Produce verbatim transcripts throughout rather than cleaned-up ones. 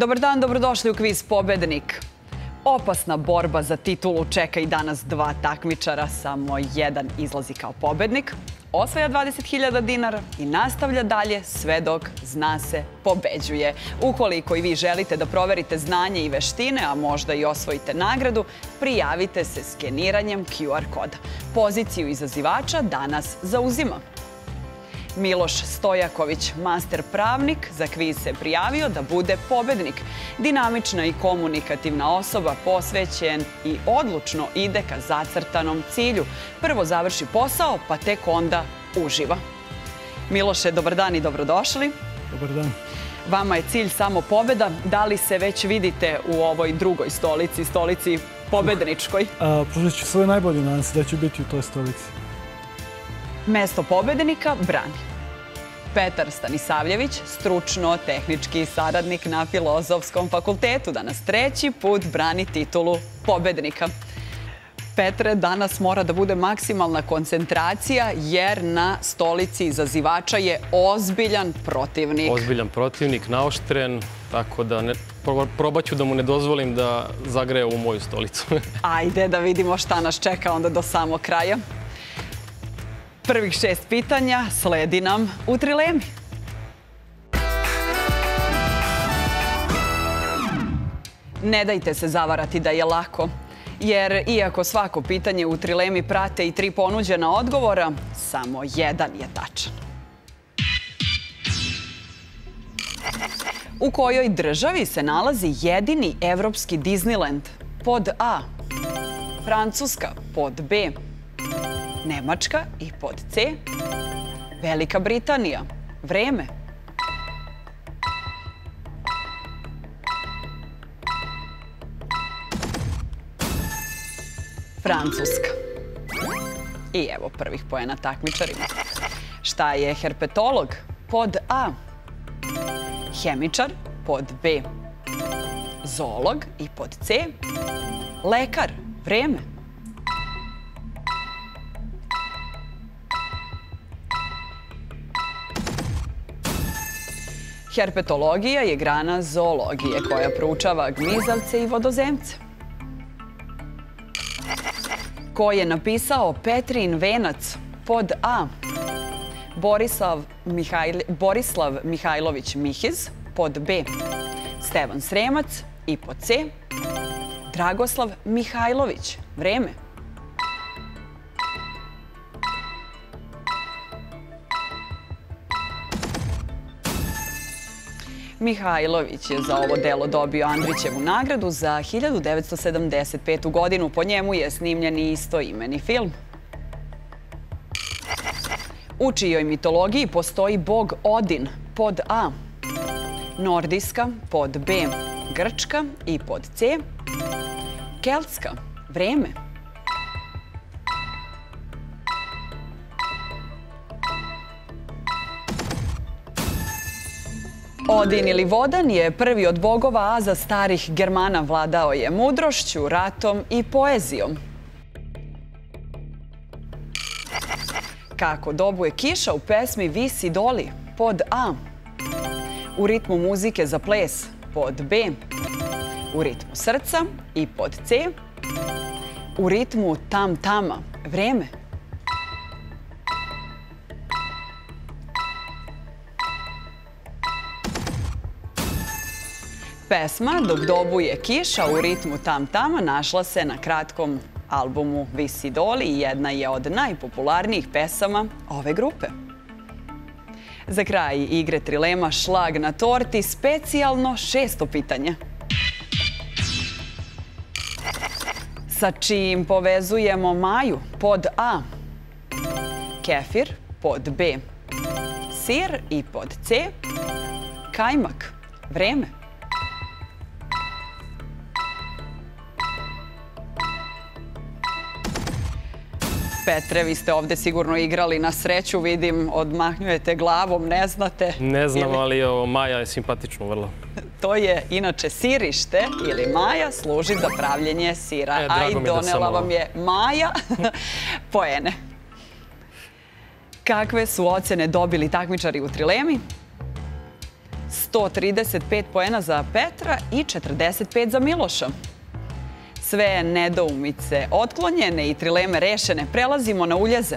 Dobar dan, dobrodošli u kviz Pobednik. Opasna borba za titulu čeka i danas dva takmičara, samo jedan izlazi kao pobednik, osvaja dvadeset hiljada dinara i nastavlja dalje sve dok zna se pobeđuje. Ukoliko i vi želite da proverite znanje i veštine, a možda i osvojite nagradu, prijavite se skeniranjem Q R koda. Poziciju izazivača danas zauzima Miloš Stojaković, master pravnik, za kviz se prijavio da bude pobednik. Dinamična i komunikativna osoba, posvećen i odlučno ide ka zacrtanom cilju. Prvo završi posao, pa tek onda uživa. Miloše, dobar dan i dobrodošli. Dobar dan. Vama je cilj samo pobeda. Da li se već vidite u ovoj drugoj stolici, stolici pobedničkoj? Pružit ću svoje najbolje, nadam se da ću biti u toj stolici. Mesto pobednika brani Petar Stanisavljević, stručno-tehnički saradnik na Filozofskom fakultetu. Danas treći put brani titulu pobednika. Petre, danas mora da bude maksimalna koncentracija jer na stolici izazivača je ozbiljan protivnik. Ozbiljan protivnik, naoštren, tako da probat ću da mu ne dozvolim da zagreje u moju stolicu. Ajde da vidimo šta nas čeka onda do samog kraja. Prvih šest pitanja sledi nam u trilemi. Ne dajte se zavarati da je lako, jer iako svako pitanje u trilemi prate i tri ponuđena odgovora, samo jedan je tačan. U kojoj državi se nalazi jedini evropski Disneyland? Pod A. Francuska. Pod B. Nemačka. I pod C. Velika Britanija. Vreme. Francuska. I evo prvih poena takmičarima. Šta je herpetolog? Pod A. Hemičar. Pod B. Zoolog. I pod C. Lekar. Vreme. Herpetologija je grana zoologije koja proučava gmizavce i vodozemce. Ko je napisao Petrin venac? Pod A. Borislav Mihajlović Mihiz. Pod B. Stevan Sremac. I pod C. Dragoslav Mihajlović. Vreme. Mihajlović je za ovo delo dobio Andrićevu nagradu za hiljadu devetsto sedamdeset petu. godinu. Po njemu je snimljen i istoimeni film. U čijoj mitologiji postoji bog Odin? Pod A. Nordijska. Pod B. Grčka. I pod C. Keltska. Vreme. Odin ili Vodan je prvi od bogova, a za starih Germana vladao je mudrošću, ratom i poezijom. Kako dobuje kiša u pesmi Visi Doli? Pod A. U ritmu muzike za ples. Pod B. U ritmu srca. I pod C. U ritmu tam-tama. Vreme. Pesma Dok dobuje kiša u ritmu tam-tama našla se na kratkom albumu Visi Doli i jedna je od najpopularnijih pesama ove grupe. Za kraj igre trilema šlag na torti, specijalno šesto pitanje. Sa čim povezujemo Maju? Pod A. Kefir. Pod B. Sir. I pod C. Kajmak. Vreme. Petre, vi ste ovdje sigurno igrali na sreću, vidim, odmahnjujete glavom, ne znate. Ne znam, ali Maja je simpatično vrlo. To je, inače, sirište ili Maja služi za pravljenje sira. A i donela vam je Maja poene. Kakve su ocene dobili takmičari u trilemi? sto trideset pet poena za Petra i četrdeset pet za Miloša. Sve nedoumice otklonjene i trileme rešene. Prelazimo na uljeze.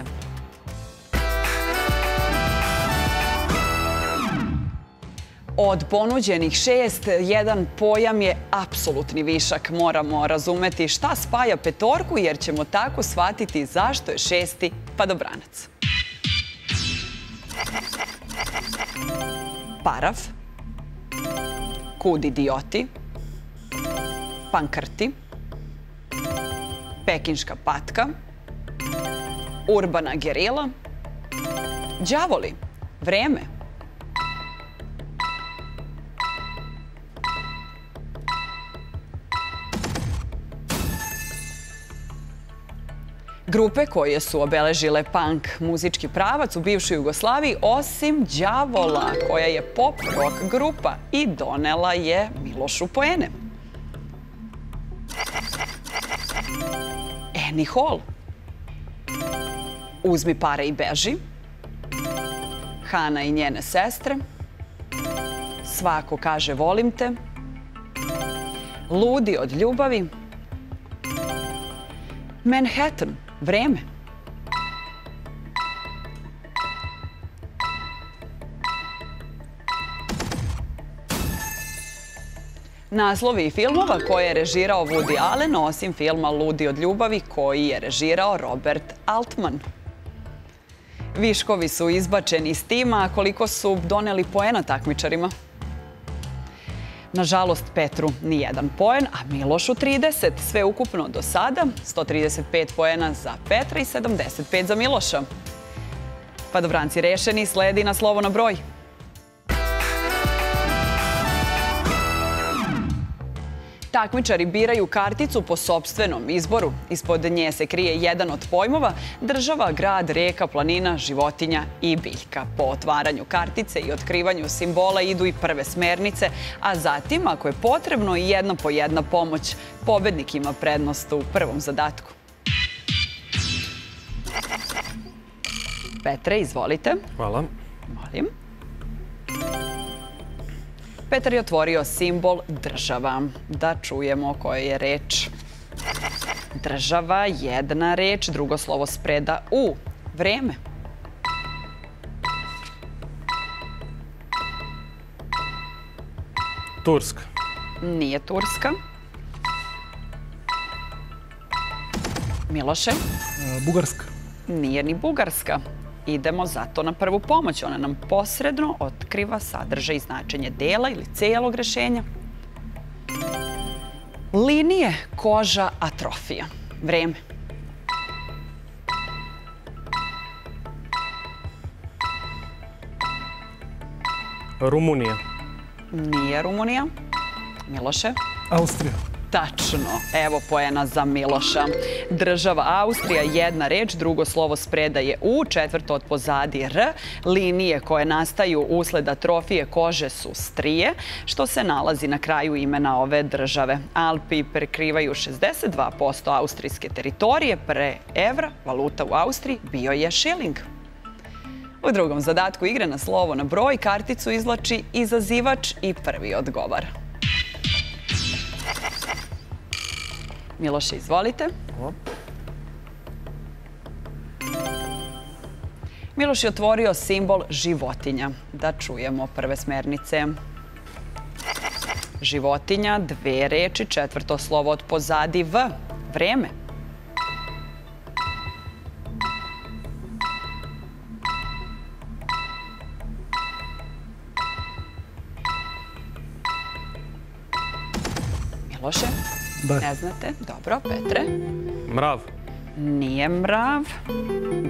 Od ponuđenih šest, jedan pojam je apsolutni višak. Moramo razumeti šta spaja petorku jer ćemo tako shvatiti zašto je šesti padobranac. Parav, Kudidijoti, Pankrti, Pekinška Patka, Urbana Gerila, Đavoli, Vreme. Grupe koje su obeležile punk muzički pravac u bivšoj Jugoslaviji, osim Đavola, koja je pop rock grupa i donela je Milošu poene. Annie Hall, Uzmi pare i beži, Hana i njene sestre, Svako kaže volim te, Ludi od ljubavi, Manhattan, Vreme. Naslovi filmova koje je režirao Woody Allen, osim filma Ludi od ljubavi koji je režirao Robert Altman. Viškovi su izbačeni iz tima, koliko su doneli poena takmičarima. Nažalost, Petru ni jedan poen, a Milošu trideset. Sve ukupno do sada, sto trideset pet poena za Petra i sedamdeset pet za Miloša. Padobranci rešeni, sledi na slovo na broj. Takmičari biraju karticu po sopstvenom izboru. Ispod nje se krije jedan od pojmova: država, grad, reka, planina, životinja i biljka. Po otvaranju kartice i otkrivanju simbola idu i prve smernice, a zatim, ako je potrebno, i jedna po jedna pomoć. Pobednik ima prednost u prvom zadatku. Petre, izvolite. Hvala. Molim. Petar je otvorio simbol država. Da čujemo koja je reč. Država, jedna reč, drugo slovo spreda u. Vreme. Turska. Nije Turska. Miloše? Bugarska. Nije ni Bugarska. Idemo zato na prvu pomoć. Ona nam posredno otkriva sadržaj i značenje dela ili celog rešenja. Linije, koža, atrofija. Vreme. Rumunija. Nije Rumunija. Miloše? Austrija. Tačno. Evo poena za Miloša. Država Austrija, jedna reč, drugo slovo spreda je U, četvrto od pozadi R. Linije koje nastaju usled atrofije kože su strije, što se nalazi na kraju imena ove države. Alpi prekrivaju šezdeset dva posto austrijske teritorije. Pre evra valuta u Austriji bio je šiling. U drugom zadatku igre na slovo na broj karticu izvlači izazivač i prvi odgovara. Miloše, izvolite. Miloš je otvorio simbol životinja. Da čujemo prve smernice. Životinja, dve reči, četvrto slovo od pozadi V. Vreme. Miloše? Ne znate? Dobro, Petre. Mrav. Nije mrav.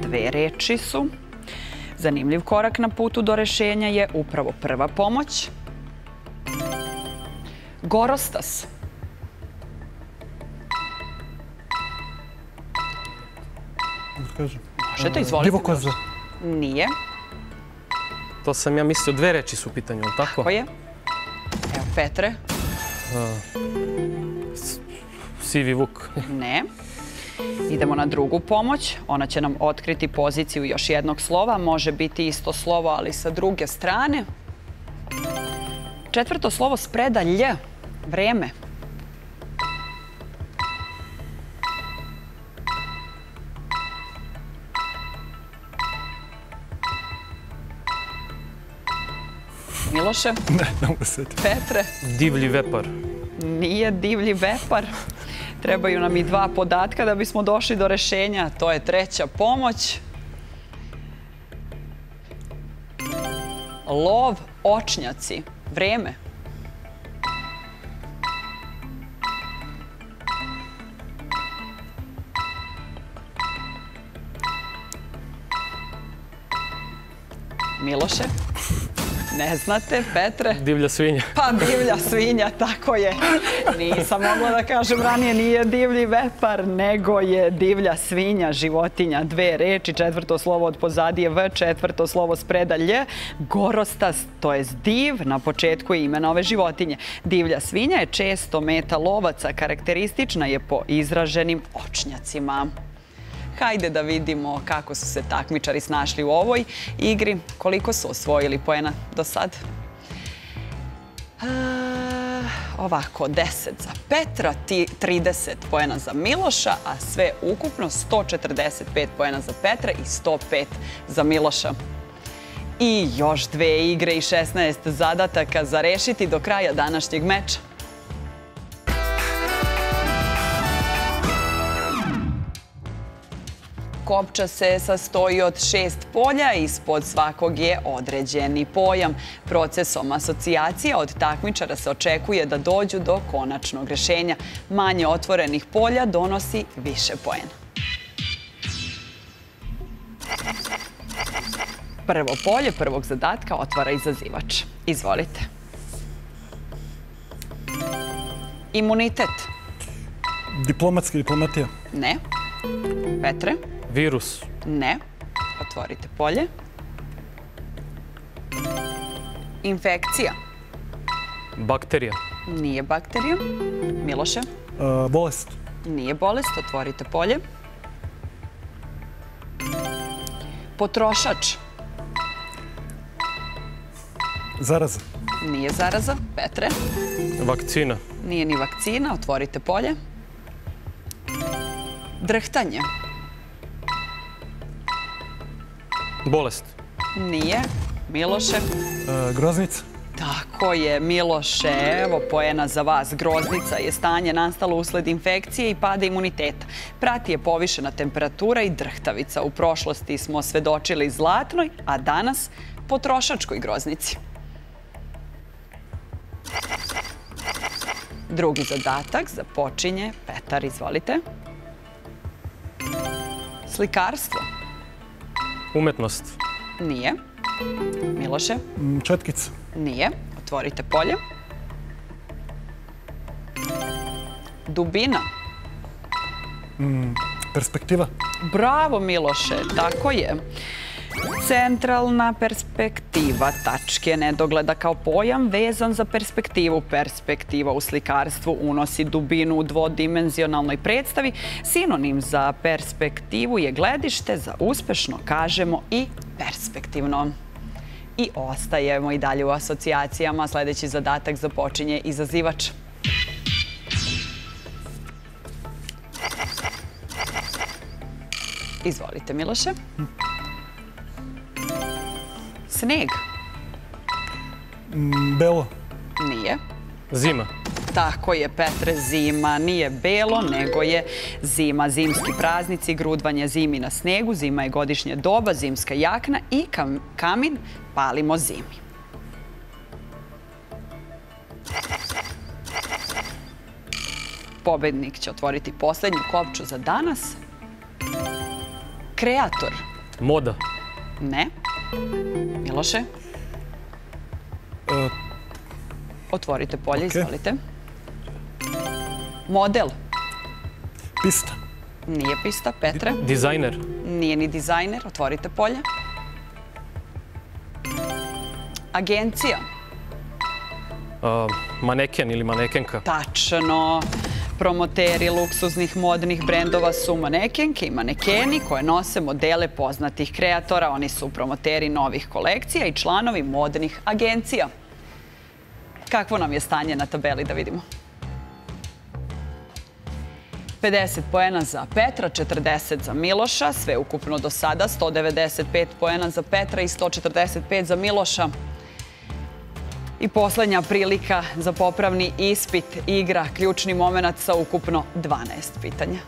Dve reči su. Zanimljiv korak na putu do rešenja je upravo prva pomoć. Gorostas. Možete, izvolite. Divokoza. Nije. To sam ja mislio, dve reči su u pitanju, ali tako? Tako je. Evo, Petre. Sivi vuk. Ne. Idemo na drugu pomoć. Ona će nam otkriti poziciju još jednog slova. Može biti isto slovo, ali sa druge strane. Četvrto slovo spreda lj. Vreme. Miloše? Ne, ne mogu sjetiti. Petre? Divlji vepar. Nije divlji vepar. Trebaju nam i dva podatka da bismo došli do rešenja. To je treća pomoć. Lov, očnjaci. Vreme. Miloše? Ne znate, Petre? Divlja svinja. Pa divlja svinja, tako je. Nisam mogla da kažem ranije nije divlji vepar, nego je divlja svinja, životinja. Dve reči, četvrto slovo od pozadije V, četvrto slovo spreda Lj, gorostas, to je div, na početku je imena ove životinje. Divlja svinja je često meta lovaca, karakteristična je po izraženim očnjacima. Hajde da vidimo kako su se takmičari snašli u ovoj igri, koliko su osvojili poena do sad. E, ovako, deset za Petra, trideset poena za Miloša, a sve ukupno sto četrdeset pet poena za Petra i sto pet za Miloša. I još dve igre i šesnaest zadataka za rešiti do kraja današnjeg meča. Kopča se sastoji od šest polja, ispod svakog je određeni pojam. Procesom asocijacija od takmičara se očekuje da dođu do konačnog rešenja. Manje otvorenih polja donosi više poena. Prvo polje prvog zadatka otvara izazivač. Izvolite. Imunitet. Diplomatska diplomatija. Ne. Petre. Virus. Ne. Otvorite polje. Infekcija. Bakterija. Nije bakterija. Miloše? E, bolest. Nije bolest. Otvorite polje. Potrošač. Zaraza. Nije zaraza. Petre? Vakcina. Nije ni vakcina. Otvorite polje. Drhtanje. Bolest. Nije. Miloše? E, groznica. Tako je, Miloše. Evo poena za vas. Groznica je stanje nastalo usled infekcije i pada imuniteta. Prati je povišena temperatura i drhtavica. U prošlosti smo svedočili zlatnoj, a danas potrošačkoj groznici. Drugi zadatak započinje Petar. Izvolite. Slikarstvo. Umetnost. Nije. Miloše? Četkica. Nije. Otvorite polje. Dubina. Perspektiva. Bravo, Miloše. Tako je. Centralna perspektiva tačke nedogleda kao pojam vezan za perspektivu. Perspektiva u slikarstvu unosi dubinu u dvodimenzionalnoj predstavi. Sinonim za perspektivu je gledište, za uspešno kažemo i perspektivno. I ostajemo i dalje u asocijacijama. Sljedeći zadatak započinje izazivač. Izvolite, Miloše. Sneg. Belo. Nije. Zima. Tako je, Petre, zima. Nije belo, nego je zima. Zimski praznici, grudvanje zimi na snegu, zima je godišnje doba, zimska jakna i kamin palimo zimi. Pobednik će otvoriti posljednju kopču za danas. Kreator. Moda. Ne. Miloše? Otvorite polje, izvolite. Model. Pista. Nije pista, Petre. Dizajner. Nije ni dizajner, otvorite polje. Agencija. Maneken ili manekenka. Tačno. Promoteri luksuznih modnih brendova su manekenke i manekeni koje nose modele poznatih kreatora. Oni su promoteri novih kolekcija i članovi modnih agencija. Kakvo nam je stanje na tabeli, da vidimo. pedeset poena za Petra, četrdeset za Miloša, sve ukupno do sada, sto devedeset pet poena za Petra i sto četrdeset pet za Miloša. I poslednja prilika za popravni ispit, igra, ključni moment sa ukupno dvanaest pitanja.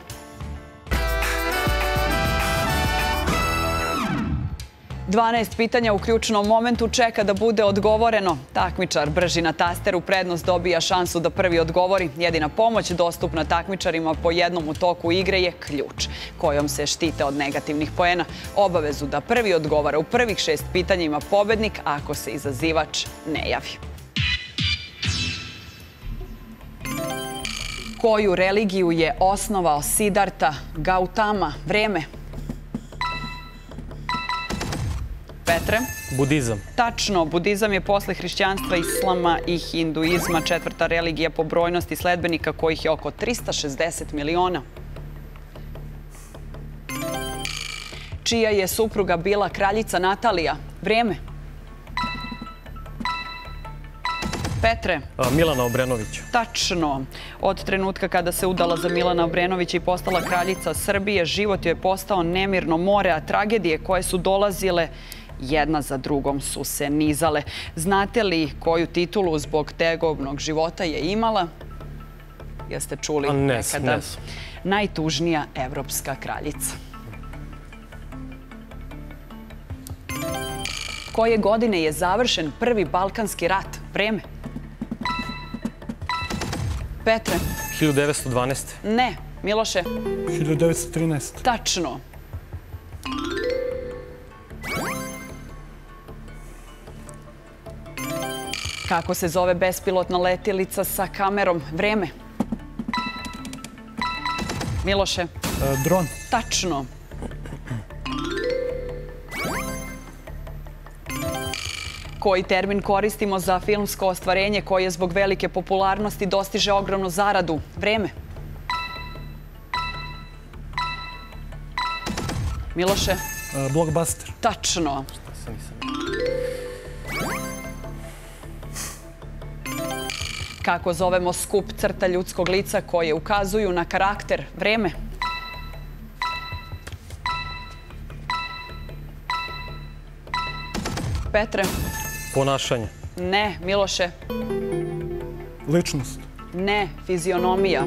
dvanaest pitanja u ključnom momentu čeka da bude odgovoreno. Takmičar brži na tasteru prednost dobija šansu da prvi odgovori. Jedina pomoć dostupna takmičarima po jednom u toku igre je ključ, kojom se štite od negativnih poena. Obavezu da prvi odgovara u prvih šest pitanja ima pobednik ako se izazivač ne javi. Koju religiju je osnovao Sidarta Gautama? Vreme. Petre? Budizam. Tačno, budizam je posle hrišćanstva, islama i hinduizma četvrta religija po brojnosti sledbenika, kojih je oko trista šezdeset miliona. Čija je supruga bila kraljica Natalija? Vreme. Petre? Milana Obrenović. Tačno. Od trenutka kada se udala za Milana Obrenovića i postala kraljica Srbije, život joj je postao nemirno more, a tragedije koje su dolazile jedna za drugom su se nizale. Znate li koju titulu zbog tegobnog života je imala? Jeste čuli nekada? Najtužnija evropska kraljica. Koje godine je završen prvi Balkanski rat? Vreme. Petre? hiljadu devetsto dvanaeste. Ne. Miloše? hiljadu devetsto trinaeste. Tačno. Kako se zove bespilotna letilica sa kamerom? Vreme. Miloše? E, dron. Tačno. Koji termin koristimo za filmsko ostvarenje koje zbog velike popularnosti dostiže ogromnu zaradu? Vreme. Miloše? E, blockbuster. Tačno. Kako zovemo skup crta ljudskog lica koje ukazuju na karakter? Vreme. Petre? Ponašanje. Ne. Miloše? Ličnost. Ne. Fizionomija.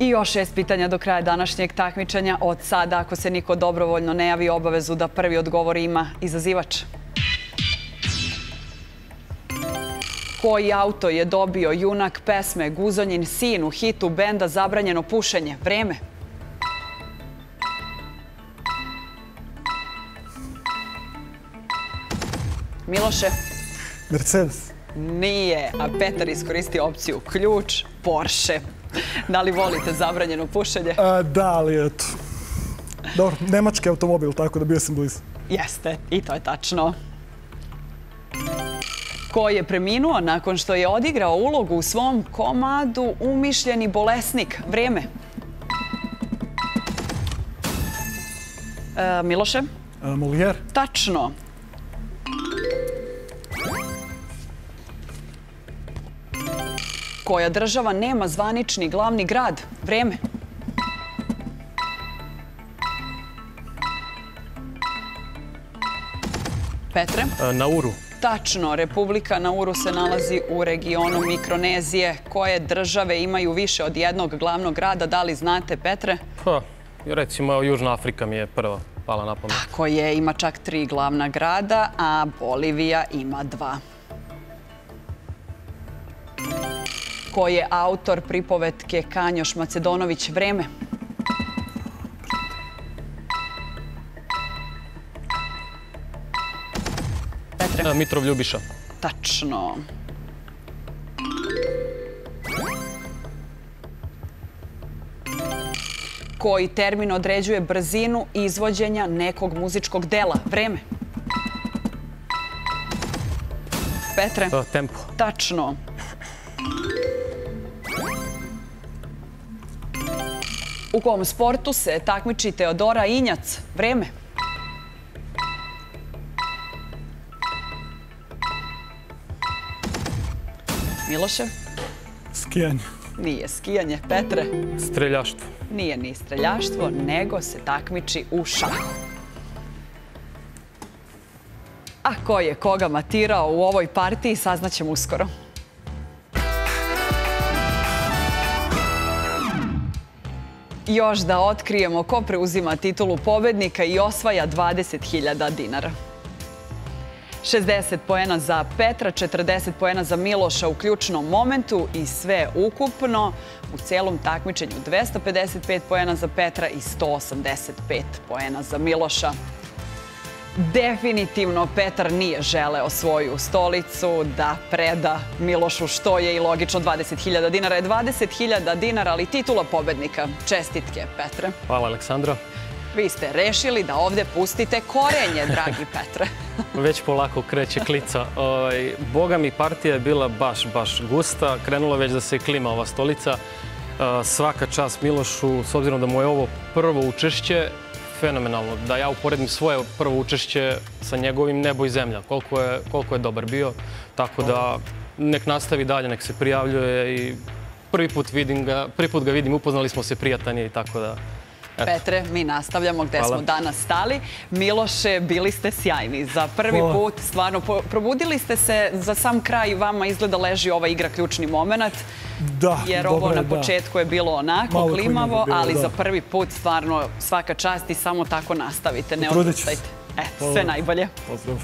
I još šest pitanja do kraja današnjeg takmičenja. Od sada, ako se niko dobrovoljno ne javi, obavezu da prvi odgovor ima izazivač. Koji auto je dobio junak pesme Guzonjin sin u hitu benda Zabranjeno pušenje? Vreme. Miloše? Mercedes. Nije, a Petar iskoristio opciju ključ, Porsche. Da li volite Zabranjeno pušenje? A, da, ali eto. Dobro, nemački automobil, tako da bio sam blizu. Jeste, i to je tačno. Ko je preminuo nakon što je odigrao ulogu u svom komadu Umišljeni bolesnik? Vreme. E, Miloše? E, Molijer. Tačno. Koja država nema zvanični glavni grad? Vreme. Petre? E, Nauru. Tačno, Republika Nauru se nalazi u regionu Mikronezije. Koje države imaju više od jednog glavnog grada? Da li znate, Petre? Ha, recimo, Južna Afrika mi je prva pala na pamet. Tako je, ima čak tri glavna grada, a Bolivija ima dva. Ko je autor pripovetke Kanjoš Macedonović? Vreme. Mitrov-Ljubiša. Tačno. Koji termin određuje brzinu izvođenja nekog muzičkog dela? Vreme. Petre? Tempo. Tačno. U kom sportu se takmiči Teodora Injac? Vreme. Miloše? Skijanje. Nije skijanje. Petre? Streljaštvo. Nije ni streljaštvo, nego se takmiči u šahu. A ko je koga matirao u ovoj partiji, saznaćemo uskoro. Još da otkrijemo ko preuzima titulu pobednika i osvaja dvadeset hiljada dinara. šezdeset poena za Petra, četrdeset poena za Miloša u ključnom momentu i sve ukupno u celom takmičenju dvesta pedeset pet poena za Petra i sto osamdeset pet poena za Miloša. Definitivno Petar nije želeo svoju stolicu da preda Milošu, što je i logično. dvadeset hiljada dinara je dvadeset hiljada dinara, ali titula pobednika. Čestitke, Petre. Hvala, Aleksandro. Vi ste rešili da ovde pustite korenje, dragi Petre. Već polako kreće klica. Boga mi, partija je bila baš, baš gusta. Krenula već da se klima ova stolica. Svaka čast Milošu, s obzirom da mu je ovo prvo učešće, fenomenalno. Da ja uporedim svoje prvo učešće sa njegovim Nebo i zemlja. Koliko je, koliko je dobar bio. Tako da nek nastavi dalje, nek se prijavljuje. I prvi put vidim ga, prvi put ga vidim, upoznali smo se, prijatanje i tako da... Petre, mi nastavljamo gde smo danas stali. Miloše, bili ste sjajni. Za prvi put, stvarno, probudili ste se za sam kraj. Vama izgleda leži ova igra ključni moment. Jer ovo na početku je bilo onako klimavo, ali za prvi put, stvarno, svaka čast i samo tako nastavite. Ne odustajte. Sve najbolje. Pozdrav.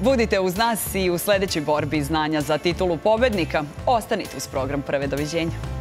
Budite uz nas i u sljedećoj borbi znanja za titulu pobednika. Ostanite uz program Prve. Doviđenja.